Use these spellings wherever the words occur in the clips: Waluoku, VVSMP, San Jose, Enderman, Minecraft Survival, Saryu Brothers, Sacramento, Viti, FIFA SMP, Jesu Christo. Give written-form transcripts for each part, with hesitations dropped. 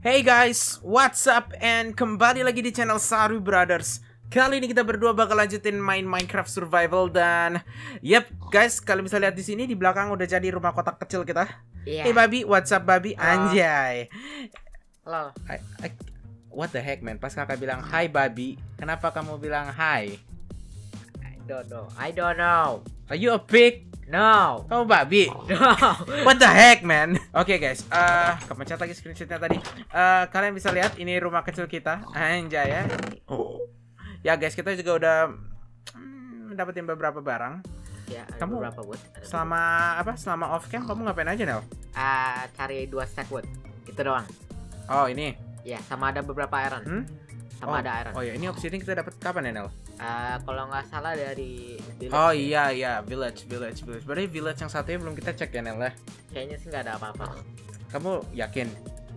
Hey guys, what's up and kembali lagi di channel Saryu Brothers. Kali ini kita berdua bakal lanjutin main Minecraft Survival dan guys, kalian bisa lihat di sini di belakang udah jadi rumah kotak kecil kita. Hey babi, what's up babi? Anjay. Halo. What the heck man, pas kakak bilang hi babi, kenapa kamu bilang hi? I don't know. Are you a pig? No. Kamu babi? No. What the heck man. Oke guys, kepencet lagi screenshotnya tadi. Kalian bisa lihat ini rumah kecil kita. Anjay ya. Ya guys, kita juga udah dapetin beberapa barang. Ya, kamu berapa wood? Selama off cam kamu ngapain aja Nel? Cari 2 stack wood. Itu doang. Oh ini? Ya, sama ada beberapa iron. Ada iron. Oh ya, ini obsidian kita dapat kapan ya Nel? Kalau nggak salah dari village. Oh iya iya, village. Berarti village yang satunya belum kita cek ya Nel ya? Kayaknya sih nggak ada apa-apa. Kamu yakin?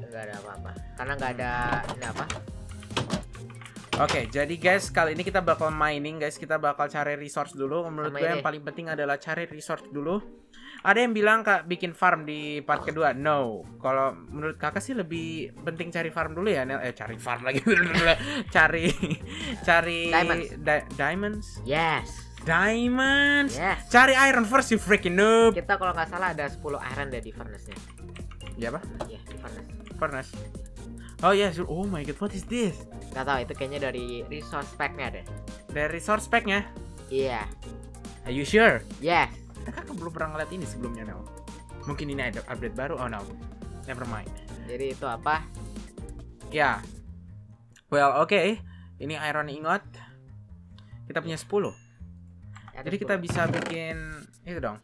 Nggak ada apa-apa. Karena nggak ada ini apa? Oke, jadi guys kali ini kita bakal mining guys. Kita bakal cari resource dulu. Menurut gue yang paling penting adalah cari resource dulu. Ada yang bilang kak bikin farm di part kedua. No, kalau menurut kakak sih lebih penting cari farm dulu ya Nel. Cari farm lagi. Cari diamonds. Yes. Diamonds. Yes. Cari iron first you freaking noob. Kita kalau nggak salah ada 10 iron deh di furnace-nya. Iya apa? Iya, di furnace. Oh yes, oh my god, what is this? Gak tau, itu kayaknya dari resource pack-nya deh. Dari resource pack-nya? Iya. Yeah. Are you sure? Yes. Kakak belum pernah ngeliat ini sebelumnya, Nel. Mungkin ini ada update baru, oh no. Never mind. Jadi itu apa? Ya. Yeah. Well, oke. Ini iron ingot. Kita punya 10. Ya, jadi 10. Kita bisa bikin itu dong.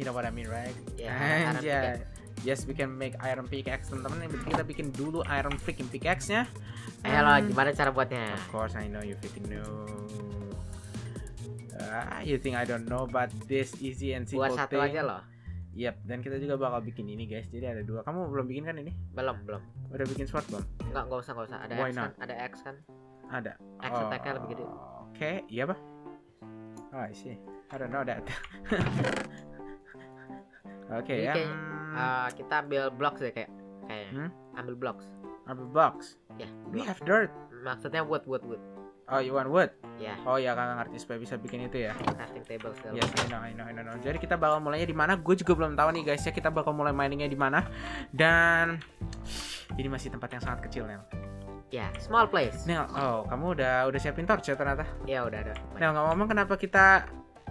You know what I mean, right? Yeah, anjay. Yes, we can make iron pickaxe teman-teman. Kita bikin dulu iron freaking pickaxe-nya. Halo, gimana cara buatnya? Of course, I know you freaking know. You think I don't know, but this easy and simple. Buat satu thing aja loh. Yep, dan kita juga bakal bikin ini guys. Jadi ada 2. Kamu belum bikin kan ini? Belum. Udah bikin sword belum? Nggak usah. Ada X kan? Ada X kan? Ada. X attack-nya lebih gede. Oke, iya apa? Oh, I see. I don't know that. Oke, ya. Kita ambil blocks deh kayak. Ambil blocks. Ya. Yeah, we have dirt. Maksudnya wood. Oh, you want wood? Ya. Yeah. Oh ya, kakak ngerti supaya bisa bikin itu ya. Crafting table. Yes, I know. Jadi kita bakal mulainya di mana? Gue juga belum tahu nih guys ya. Kita bakal mulai miningnya di mana? Dan ini masih tempat yang sangat kecil Nel. Ya, yeah, small place. Nel, kamu udah siapin torch ya ternyata? Ya udah ada. Nel, ngomong kenapa kita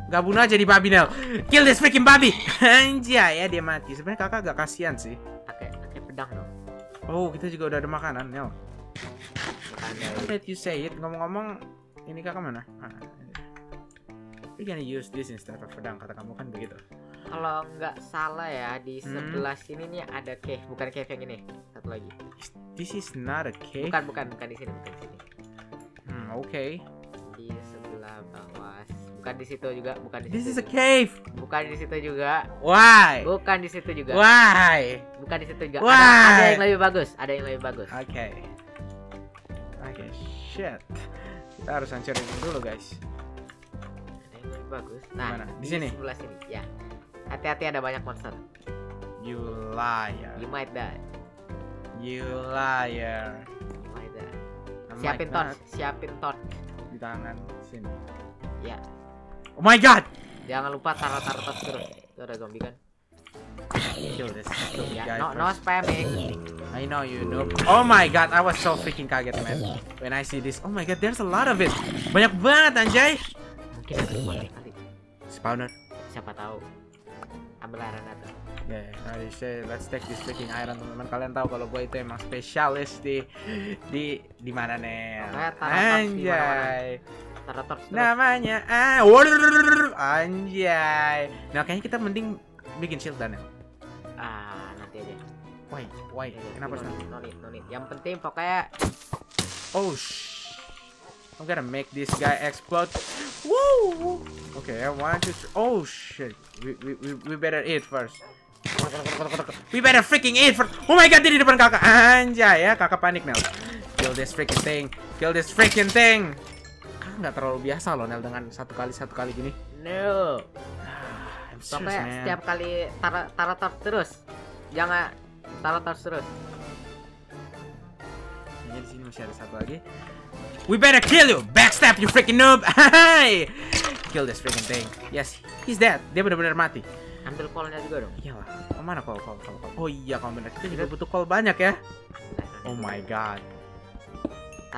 gabung aja di babi Nel. Kill this freaking babi. Anjay ya, dia mati. Sebenarnya kakak agak kasihan sih. Pakai pedang dong. Oh, kita juga udah ada makanan Nel. Let you say it. Ngomong-ngomong, ini kakak mana? We gonna use this instead of pedang, kata kamu kan begitu. Kalau nggak salah ya, di sebelah sini nih ada cave. Bukan cave yang ini. Satu lagi. This is not a cave. Bukan di sini, bukan di sini. Oke. Di sebelah bawah. Bukan di situ juga, bukan di situ. This is a cave. Bukan di situ juga. Why? Bukan di situ juga. Why? Bukan di situ juga. Why? Ada yang lebih bagus, Oke. Oke, shit. Kita harus hancurin dulu, guys. Ada yang lebih bagus. Nah, di sini. Sebelah sini, ya. Hati-hati ada banyak monster. You liar. You might die. You liar. You might die. Siapin torch. Di tangan sini. Ya. Oh my god! Jangan lupa taruh tas terus. Itu ada zombie kan? No spamming. I know you know. Oh my god, I was so freaking kaget man when I see this. Oh my god, there's a lot of it. Banyak banget anjay. Mungkin ada banyak kali. Spawner. Siapa tahu. Ambil iron atau? Let's take this freaking iron teman-teman. Kalian tahu kalau gue itu emang spesialis di mana nih? Anjay. Namanya anjay. Nah kayaknya kita mending bikin shield dan nanti aja. Why? Kenapa sih? No need. Yang penting pokoknya. Oh shh. I'm gonna make this guy explode. Woo. Okay, I want to. Oh shit. We better eat first. We better freaking eat first. Oh my god, dia di depan kakak. Anjay ya, kakak panik Nel. Kill this freaking thing. Nggak terlalu biasa loh Nel dengan satu kali gini. No. Pokoknya setiap kali taruh terus. Jangan taruh terus. Kayaknya di sini masih ada satu lagi. We better kill you, backstab you freaking noob. Kill this freaking thing. Yes, he's dead. Dia benar-benar mati. Ambil call-nya juga dong. Iyalah. Oh, mana call. Oh iya, kamu benar. Kita juga butuh call banyak ya. Oh my god.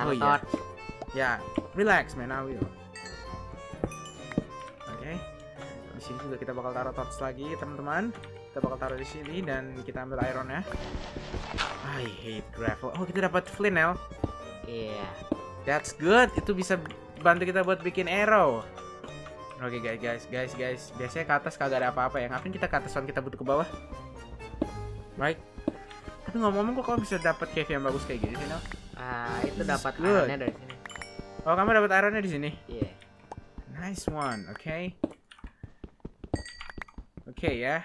Oh iya. Ya, relax man, I will. Oke. Di sini juga kita bakal taruh torch lagi, teman-teman. Kita bakal taruh di sini dan kita ambil ironnya. I hate gravel. Oh, kita dapat flinel. Iya. Yeah. That's good. Itu bisa bantu kita buat bikin arrow. Oke okay, guys, biasanya ke atas kagak ada apa-apa ya. Ngapain kita ke atas soalnya kita butuh ke bawah. Baik. Tapi ngomong-ngomong kok kamu bisa dapat cave yang bagus kayak gini sih, no? Ah, itu dapat ironnya dari sini. Oh, kamu dapat ironnya di sini? Iya. Yeah. Nice one, oke. Okay. Oke okay, ya. Yeah.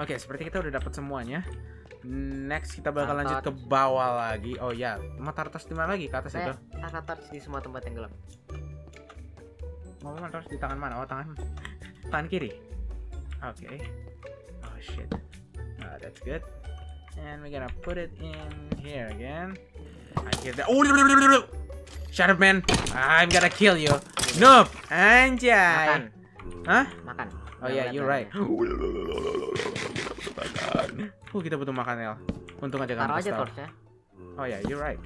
Oke, okay, seperti kita udah dapat semuanya. Next kita bakal lanjut ke bawah lagi. Oh ya, mau taruh torch di mana lagi? Ke atas itu. Taruh torch di semua tempat yang gelap. Mau taruh di tangan mana? Oh, tangan kiri. Oke. Okay. Oh shit. Oh, that's good. And we're gonna put it in here again. I hear that. Oh, shut up man. I'm gonna kill you. Nope. Anjay. Makan. Hah? Makan. Oh ya, yeah, you're right. Kita butuh makan El. Untung aja kamu tahu. Oh ya, yeah, you're right.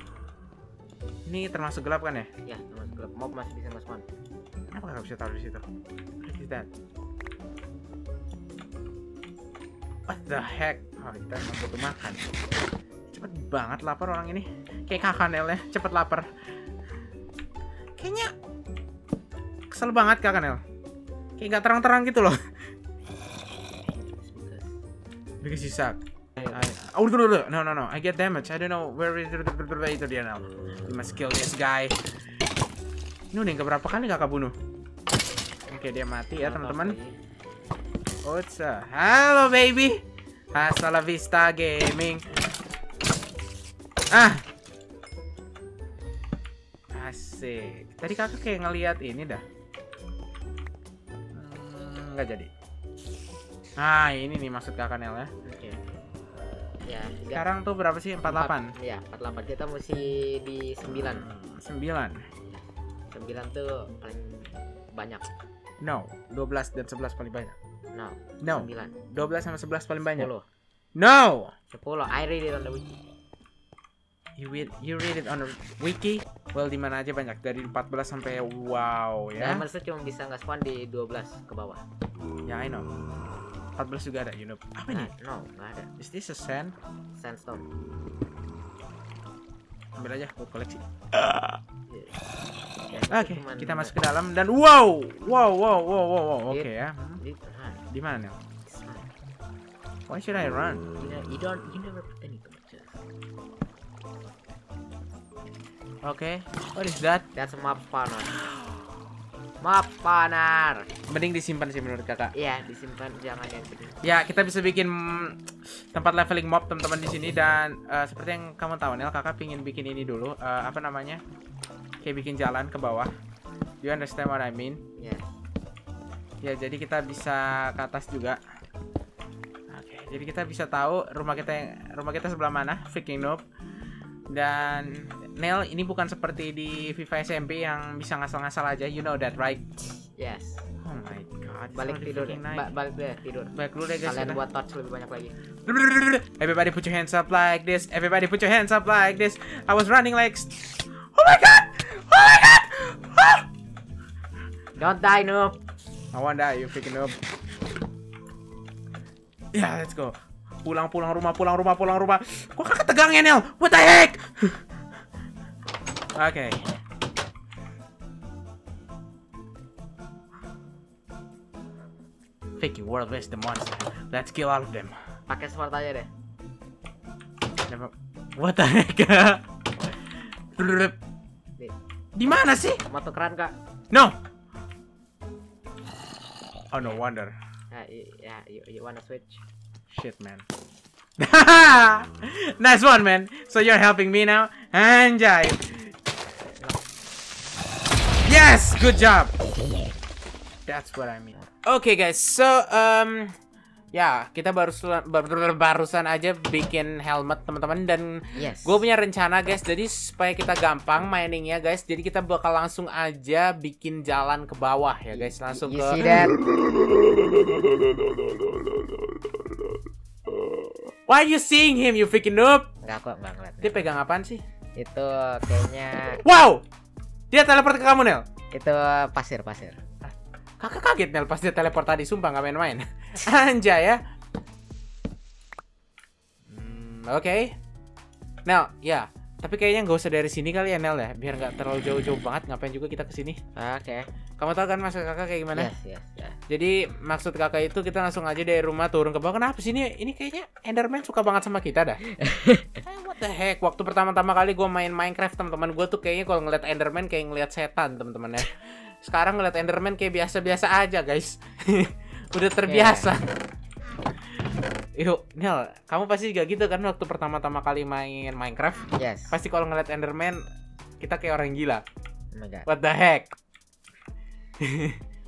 Ini termasuk gelap kan ya? Ya, termasuk gelap. Mob masih bisa nge-spawn. Kenapa nggak bisa taruh di situ? What is that? What the heck? Oh, kita memang butuh makan. Cepet banget lapar orang ini. Kayak kakak El ya, cepet lapar. Kayaknya kesel banget kakak El. Kayak nggak terang-terang gitu loh. Because you suck. Oh no! I get damage. I don't know where is itu dia now. We must kill this guy. Ini udah yang keberapa kali kakak bunuh? Oke, dia mati ya teman-teman. What's up? Halo baby. Hasta la vista gaming. Ah. Asik. Tadi kakak kayak ngelihat ini dah. Nggak jadi. Nah, ini nih maksud Kak Kanel ya. Oke. Ya, sekarang tuh berapa sih? 48. Iya, 48. Kita mesti di 9. 9 tuh paling banyak. No, 12 dan 11 paling banyak. No. 9. 12 sama 11 paling banyak. 10. No. 10. I read it on the wiki. You read it on the wiki? Well, di mana aja banyak dari 14 sampai wow ya. Diamond cuma bisa nge-spawn di 12 ke bawah. Ya, yeah, I know. 14 juga ada, you know. Apa ini? No, nggak ada. Is this a sand? Sandstone. Ambil aja buat koleksi. Oke, kita masuk ke dalam dan wow. Oke ya. Di mana? Why should I run? You never pretend to match us. Oke, what is that? That's a map spawner. Map panar. Mending disimpan sih menurut kakak. Iya, disimpan, jangan yang penting. Ya, kita bisa bikin tempat leveling mob teman-teman di sini dan seperti yang kamu tahu Nel, kakak pingin bikin ini dulu, apa namanya? Kayak bikin jalan ke bawah. You understand what I mean? Iya. Yeah. Ya, jadi kita bisa ke atas juga. Oke, jadi kita bisa tahu rumah kita sebelah mana, freaking noob. Dan Nel, ini bukan seperti di FIFA SMP yang bisa ngasal-ngasal aja, you know that right? Yes. Oh my god. Balik tidur deh. Balik dulu deh guys. Kalian buat torch lebih banyak lagi. Everybody put your hands up like this. Everybody put your hands up like this. I was running like. Oh my god. Oh my god. Ah! Don't die noob. I won't die, you freaking noob. Yeah, let's go. Pulang rumah. Kok kakak tegang ya Nel? What the heck? Oke. Okay. Fake your world is the monster. Let's kill all of them. Pakai sword aja deh. What the heck? Di mana sih? Mata keran kak. No. Oh no wonder. Yeah, you wanna switch? Shit, man. Nice one, man. So you're helping me now, anjay. Yes, good job. That's what I mean. Okay, guys. So Ya, kita barusan aja bikin helmet teman-teman, dan gue punya rencana guys, jadi supaya kita gampang miningnya guys, jadi kita bakal langsung aja bikin jalan ke bawah ya guys, langsung ke. Why you seeing him you freaking noob? Enggak kok banget. Dia pegang apaan sih? Itu kayaknya. Wow, dia teleport ke kamu Nel? Itu pasir. Kakak kaget Nel pas dia teleport tadi, sumpah nggak main-main. Anjay ya. Oke. Nel, ya. Tapi kayaknya nggak usah dari sini kali ya Nel ya, biar nggak terlalu jauh-jauh banget. Ngapain juga kita kesini? Oke. Kamu tahu kan maksud kakak kayak gimana? Yes. Jadi maksud kakak itu kita langsung aja dari rumah turun ke bawah. Kenapa sih ini kayaknya Enderman suka banget sama kita dah. What the heck? Waktu pertama-tama kali gue main Minecraft teman-teman, gue tuh kayaknya kalau ngeliat Enderman kayak ngeliat setan teman-teman ya. Sekarang ngeliat Enderman kayak biasa-biasa aja guys. Udah terbiasa. Yuk Nel, kamu pasti juga gitu kan waktu pertama-tama kali main Minecraft? Yes. Pasti kalau ngeliat Enderman kita kayak orang gila. Oh my God. What the heck?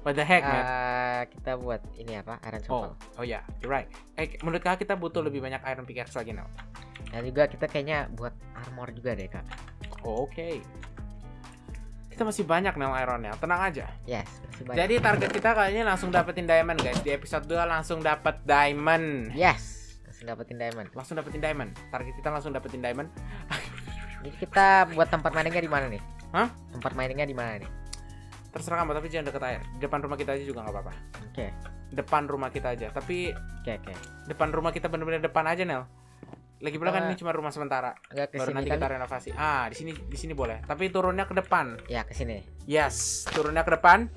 What the heck man? Kita buat ini apa? Iron shovel. Oh ya, you're right. Menurut kak kita butuh lebih banyak iron pickaxe lagi Nel. Dan juga kita kayaknya buat armor juga deh kak. Oke. Kita masih banyak Nel ironnya, tenang aja. Yes, masih banyak. Jadi target kita kali ini langsung dapetin diamond guys. Di episode 2 langsung dapet diamond. Yes, langsung dapetin diamond. Target kita langsung dapetin diamond. Jadi kita buat tempat miningnya di mana nih? Hah? Tempat miningnya di mana nih? Terserah kamu, tapi jangan deket air. Depan rumah kita aja juga nggak apa-apa. Oke. Depan rumah kita aja, tapi oke. Depan rumah kita bener-bener depan aja Nel. Lagi pula kan ini cuma rumah sementara. Baru nanti kita renovasi. Ah, di sini boleh. Tapi turunnya ke depan. Ya, ke sini. Yes, turunnya ke depan.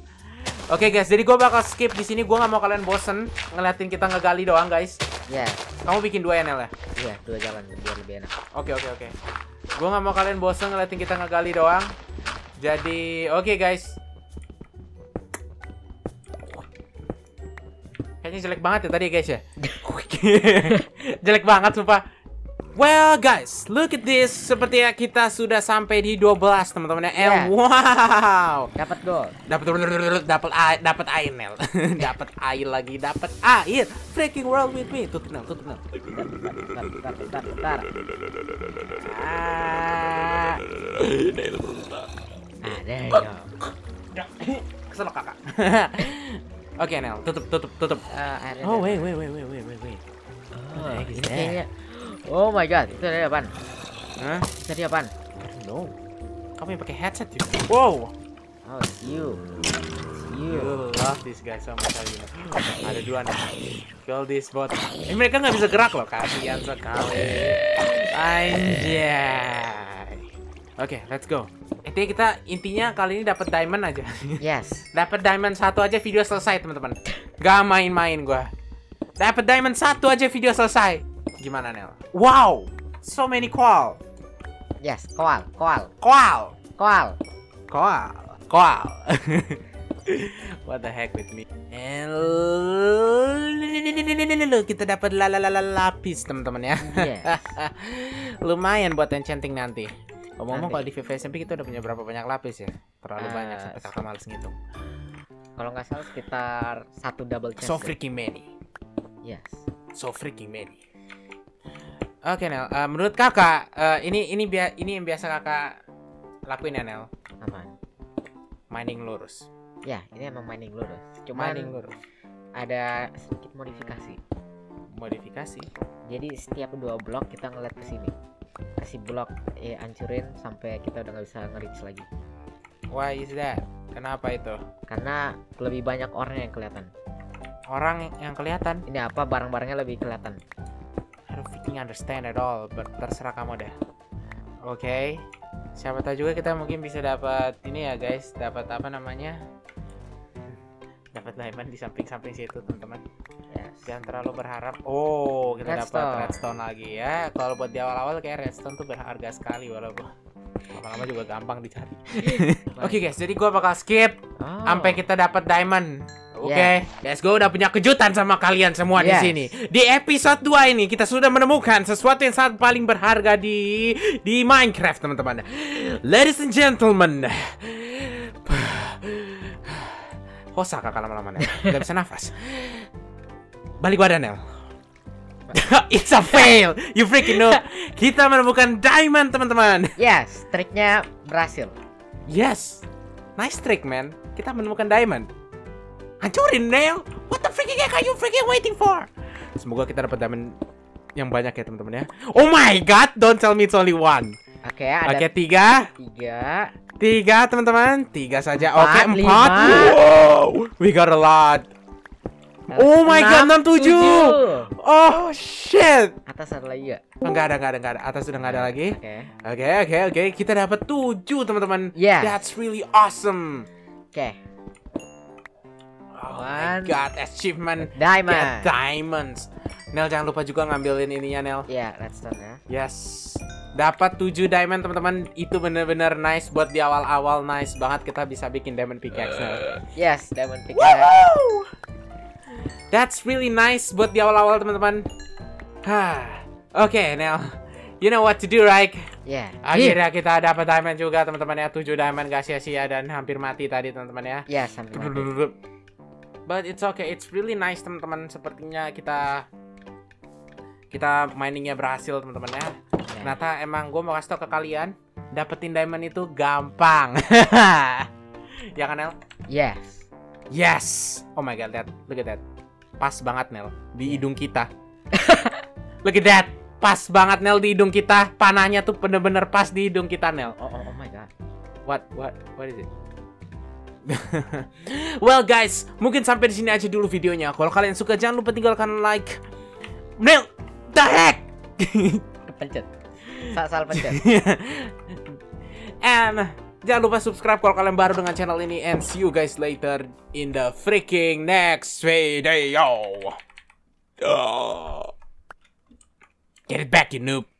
Oke, guys. Jadi gue bakal skip di sini. Gue nggak mau kalian bosen ngeliatin kita ngegali doang, guys. Ya. Yeah. Kamu bikin dua ya, Nel ya? Iya, dua jalan biar lebih enak. Oke. Gue nggak mau kalian bosen ngeliatin kita ngegali doang. Jadi, oke, guys. Kayaknya jelek banget ya tadi, guys ya. Jelek banget, sumpah. Well guys, look at this. Sepertinya kita sudah sampai di 12 teman-teman. Yeah. Wow. Dapat air Nel. Dapat air lagi, dapat air. Freaking world with me. Tuh Nel. Bentar. Kesel kakak. Oke Nel, tutup. Oh wait. Oh my God, itu dari apaan? Hah? Dari apaan? No. Kamu yang pakai headset ya? Wow. Oh, it's you. You love this guy sama sekali. Ada dua nih. Kill this bot. Mereka nggak bisa gerak loh, kasihan sekali. Anjay. Oke, let's go. Kita intinya kali ini dapat diamond aja. Yes. Dapat diamond satu aja video selesai teman-teman. Gak main-main gua. Dapat diamond satu aja video selesai. Gimana Nel? Wow, so many koal. Yes, koal. What the heck with me? Kita dapat lapis teman-teman ya. Lumayan buat enchanting nanti. Ngomong-ngomong kalau di VVSMP kita udah punya berapa banyak lapis ya? Terlalu banyak sampai kakak males ngitung. Kalau nggak salah sekitar 1 double chest. So freaking many. Yes. So freaking many. Oke Nel, menurut kakak ini yang biasa kakak lakuin ya Nel? Aman. Mining lurus. Ya, ini emang mining lurus. Cuman mining lurus. Ada sedikit modifikasi. Modifikasi. Jadi setiap 2 blok kita ngeliat ke sini. Kasih blok hancurin sampai kita udah nggak bisa nge-reach lagi. Why is that? Kenapa itu? Karena lebih banyak orang yang kelihatan. Orang yang kelihatan? Ini apa barang-barangnya lebih kelihatan? Freaking understand at all, but terserah kamu deh. Oke. Siapa tahu juga kita mungkin bisa dapat ini ya guys, dapat apa namanya? Dapat diamond di samping-samping situ teman-teman. Jangan terlalu berharap. Oh, kita dapat redstone lagi ya. Kalau buat di awal-awal kayak redstone tuh berharga sekali, walaupun lama-lama juga gampang dicari. Oke guys, jadi gua bakal skip sampai kita dapat diamond. Oke. Guys, gue udah punya kejutan sama kalian semua di sini. Di episode 2 ini kita sudah menemukan sesuatu yang sangat paling berharga di Minecraft, teman-teman. Ladies and gentlemen. Hosa kakak lama-lama nih. Gak bisa nafas. Balik badan, El. It's a fail. You freaking know. Kita menemukan diamond, teman-teman. Yes, triknya berhasil. Yes. Nice trick, man. Kita menemukan diamond. Hancurin, El. What the freaking heck are you freaking waiting for? Semoga kita dapat diamond yang banyak ya, teman-teman ya. Oh my god, don't tell me it's only one. Oke, ada tiga, teman-teman. Tiga saja. Oke, empat. Wow, we got a lot. Oh my god, 67. Oh shit. Atas ada lagi ya? Enggak ada. Atas sudah enggak ada lagi. Oke. Kita dapat 7, teman-teman. Yeah. That's really awesome. Oke. Oh my god, achievement diamond. Diamonds. Nel, jangan lupa juga ngambilin ininya, Nel. Ya, let's start ya. Yes. Dapat 7 diamond, teman-teman. Itu bener-bener nice buat di awal-awal, nice banget. Kita bisa bikin diamond pickaxe, Nel. Yes, diamond pickaxe. Woohoo! That's really nice buat di awal-awal, teman-teman. Oke, Nel. You know what to do, right? Ya. Akhirnya kita dapat diamond juga, teman-teman ya. 7 diamond gak sia-sia dan hampir mati tadi, teman-teman ya. Yes, hampir mati. But it's okay. It's really nice, teman-teman. Sepertinya kita miningnya berhasil, teman-teman ya. Ternyata emang gue mau kasih tau ke kalian, dapetin diamond itu gampang. Ya kan, Nel? Yes. Yes. Oh my god, look at that. Pas banget, Nel, di hidung kita. Look at that. Pas banget, Nel, di hidung kita. Panahnya tuh bener-bener pas di hidung kita, Nel. Oh my god. What is it? Well guys, mungkin sampai di sini aja dulu videonya. Kalau kalian suka, jangan lupa tinggalkan like. Nel, the heck. Pencet. Salah pencet. And jangan lupa subscribe kalau kalian baru dengan channel ini. And see you guys later in the freaking next video. Get it back, you noob.